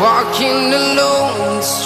Walking alone, the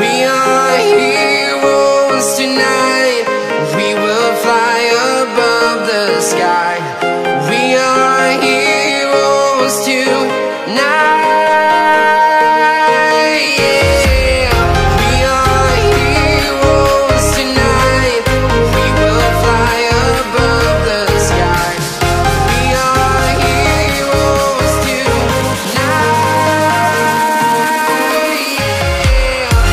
We are heroes tonight. We will fly above the sky. We are heroes tonight. Yeah. We are heroes tonight. We will fly above the sky. We are heroes tonight. Yeah.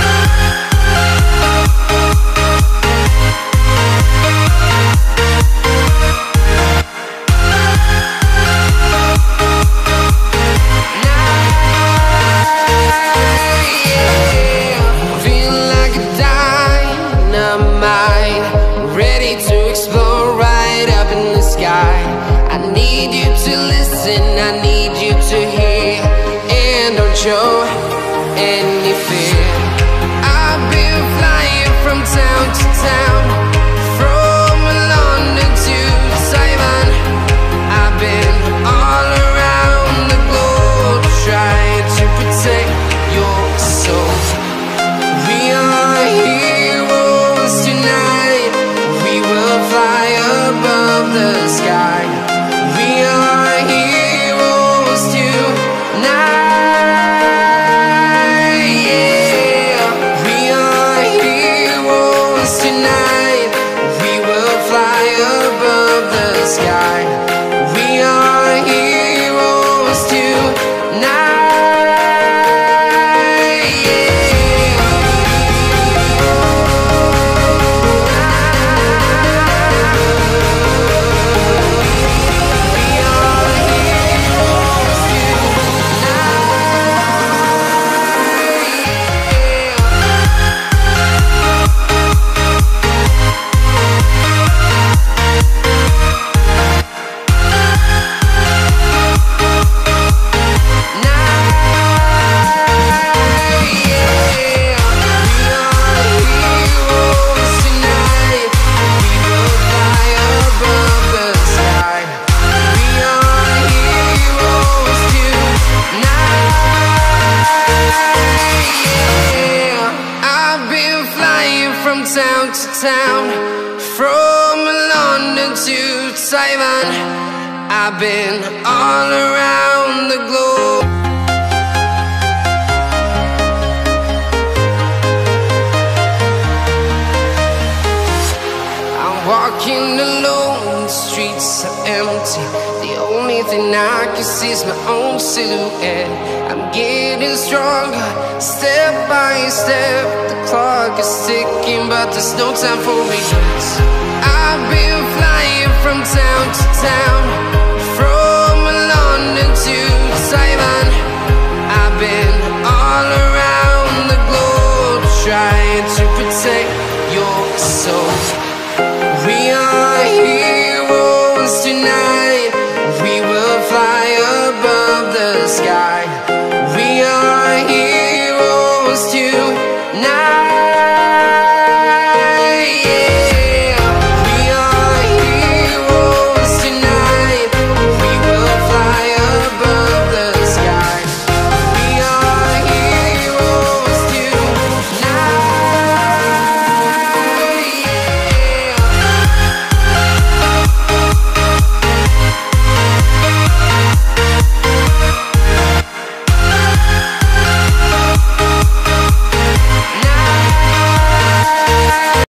I need you to hear, and don't show any fear. I've been flying from town to town, from London to Taiwan. I've been all around the globe, trying to protect your soul. We are heroes tonight. We will fly above the sky. Town to town, from London to Taiwan. I've been all around the globe. I'm walking alone, the streets are empty. The only thing I can see is my own silhouette. I'm getting stronger, step by step. The clock is ticking, but there's no time for me. I've been flying from town to town, from London to Taiwan. I've been all around the globe, trying to protect your soul. We are heroes tonight. We will fly above the sky. We are heroes tonight. Now